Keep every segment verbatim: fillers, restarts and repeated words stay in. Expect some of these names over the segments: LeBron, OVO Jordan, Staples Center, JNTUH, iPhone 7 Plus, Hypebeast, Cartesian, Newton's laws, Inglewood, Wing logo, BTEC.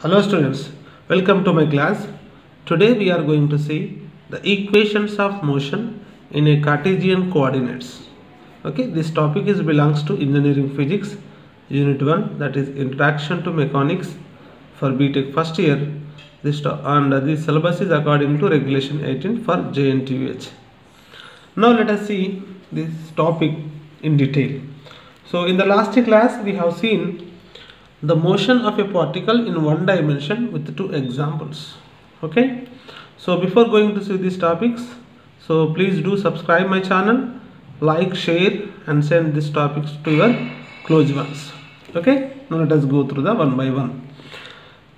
Hello students, welcome to my class. Today we are going to see the equations of motion in a Cartesian coordinates. Okay, this topic is belongs to engineering physics unit one, that is introduction to mechanics for B tech first year. This and this syllabus is according to regulation eighteen for J N T U H. Now let us see this topic in detail. So in the last class we have seen the motion of a particle in one dimension with two examples. Okay, so before going to see these topics, so please do subscribe my channel, like, share and send these topics to your close ones. Okay, now let us go through the one by one.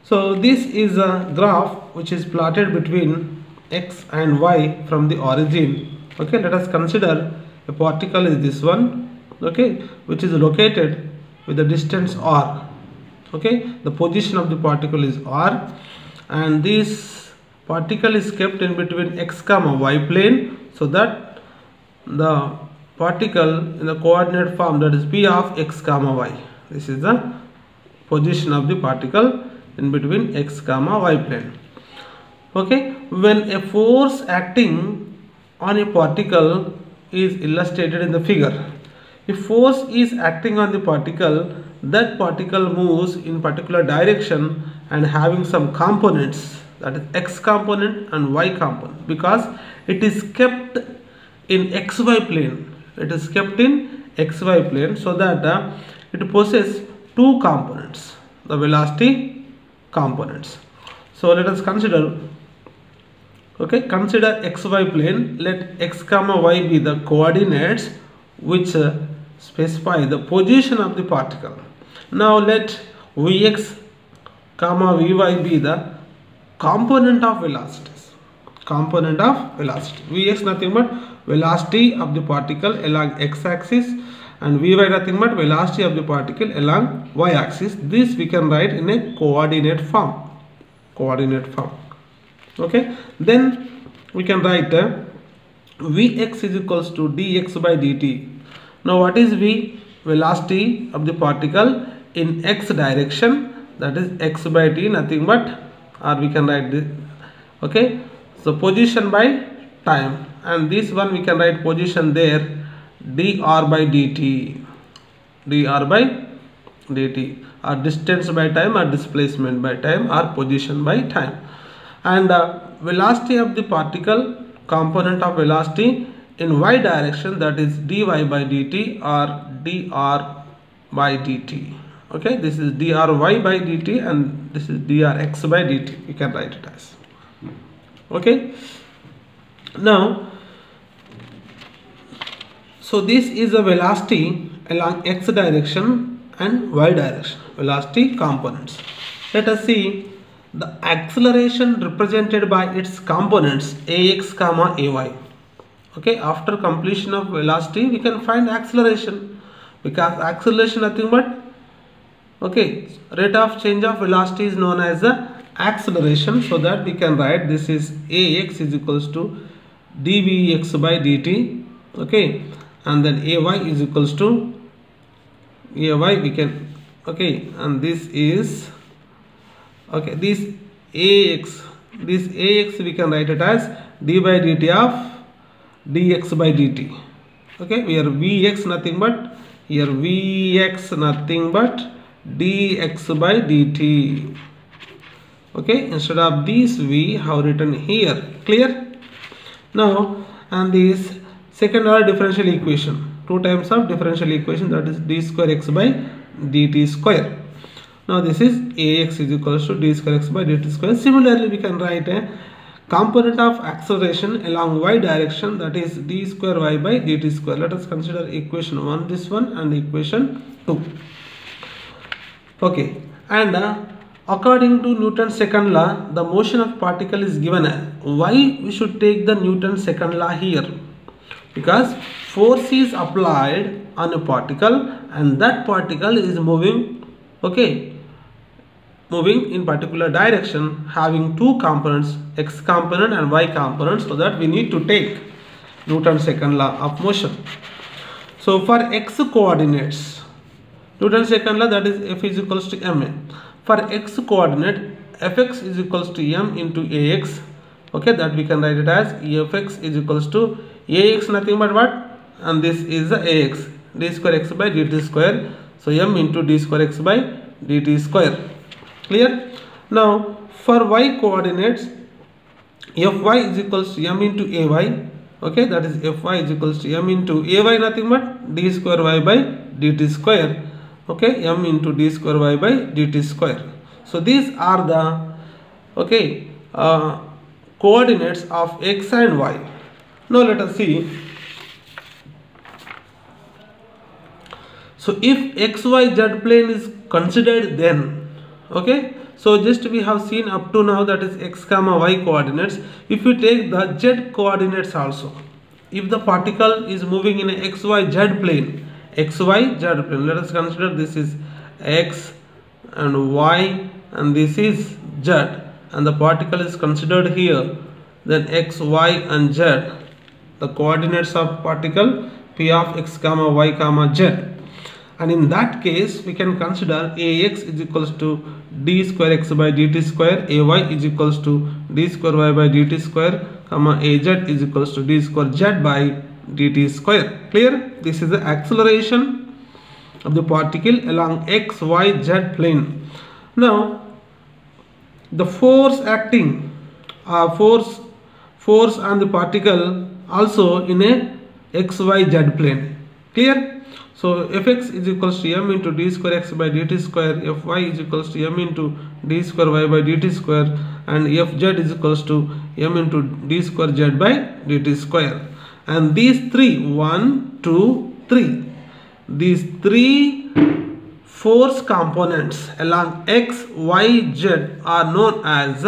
So this is a graph which is plotted between x and y from the origin. Okay, let us consider a particle is this one, okay, which is located with the distance r. Okay, the position of the particle is r, and this particle is kept in between x comma y plane, so that the particle in the coordinate form, that is p of x comma y. This is the position of the particle in between x comma y plane. Okay, when a force acting on a particle is illustrated in the figure, if force is acting on the particle, that particle moves in particular direction and having some components, that is x component and y component, because it is kept in xy plane. It is kept in xy plane so that uh, it possesses two components, the velocity components. So let us consider, okay, consider xy plane. Let x comma y be the coordinates which uh, specify the position of the particle. Now let Vx comma Vy be the component of velocities. Component of velocity. Vx nothing but velocity of the particle along x-axis, and Vy nothing but velocity of the particle along y-axis. This we can write in a coordinate form. Coordinate form. Okay. Then we can write uh, Vx is equals to dx by dt. Now what is v? Velocity of the particle in x direction, that is x by t nothing but, or we can write this, okay, so position by time, and this one we can write position there dr by dt, dr by dt, or distance by time, or displacement by time, or position by time. And uh, velocity of the particle, component of velocity in y direction, that is dy by dt or dr by dt. Okay, this is dry by dt and this is drx by dt. You can write it as, okay. Now, so this is a velocity along x direction and y direction, velocity components. Let us see the acceleration represented by its components ax comma ay. Okay, after completion of velocity we can find acceleration, because acceleration nothing but, okay, rate of change of velocity is known as the acceleration. So that we can write this is ax is equals to dvx by dt, okay, and then ay is equals to ay we can, okay, and this is, okay, this ax, this ax we can write it as d by dt of dx by dt. Okay, we are vx nothing but, here vx nothing but dx by dt. Okay, instead of this we have written here. Clear? Now, and this second order differential equation, two times of differential equation, that is d square x by dt square. Now this is ax is equals to d square x by dt square. Similarly we can write a component of acceleration along y direction, that is d square y by dt square. Let us consider equation one, this one, and equation two. Okay, and uh, according to Newton's second law, the motion of particle is given as. Why we should take the Newton's second law here? Because force is applied on a particle and that particle is moving, okay, moving in particular direction, having two components, x component and y component, so that we need to take Newton's second law of motion. So for x coordinates, Newton's second law, that is F is equals to ma. for x coordinate fx is equals to m into ax. Okay, that we can write it as fx is equals to ax nothing but what, and this is the ax, d square x by dt square, so m into d square x by dt square. Clear? Now for y coordinates, fy is equals to m into ay. Okay, that is fy is equals to m into ay nothing but d square y by dt square. Okay, m into d square y by dt square. So these are the okay uh, coordinates of x and y. Now let us see. So if X Y Z plane is considered, then okay, so just we have seen up to now, that is x comma y coordinates. If you take the z coordinates also, if the particle is moving in a X Y Z plane, X Y Z plane, let us consider this is x and y and this is z, and the particle is considered here, then x, y and z, the coordinates of particle p of x comma y comma z. And in that case, we can consider ax is equals to d square x by dt square, ay is equals to d square y by dt square, comma az is equals to d square z by dt square. Clear? This is the acceleration of the particle along x, y, z plane. Now, the force acting, uh, force, force on the particle also in a x, y, z plane. Clear? So fx is equals to m into d square x by dt square, fy is equals to m into d square y by dt square, and fz is equals to m into d square z by dt square. And these three, one, two, three, these three force components along x, y, z are known as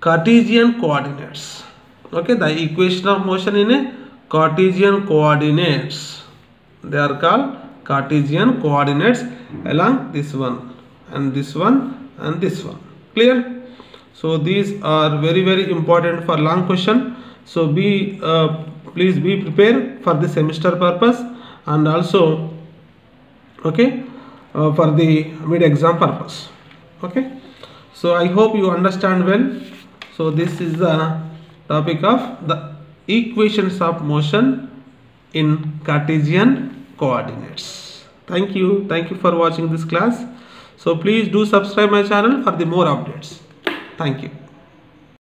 Cartesian coordinates. Okay, the equation of motion in a Cartesian coordinates. They are called Cartesian coordinates along this one and this one and this one. Clear? So these are very very important for long question. So be uh, please be prepared for the semester purpose, and also okay uh, for the mid exam purpose. Okay, so I hope you understand well. So this is the topic of the equations of motion in Cartesian coordinates. Thank you. Thank you for watching this class. So please do subscribe my channel for the more updates. Thank you.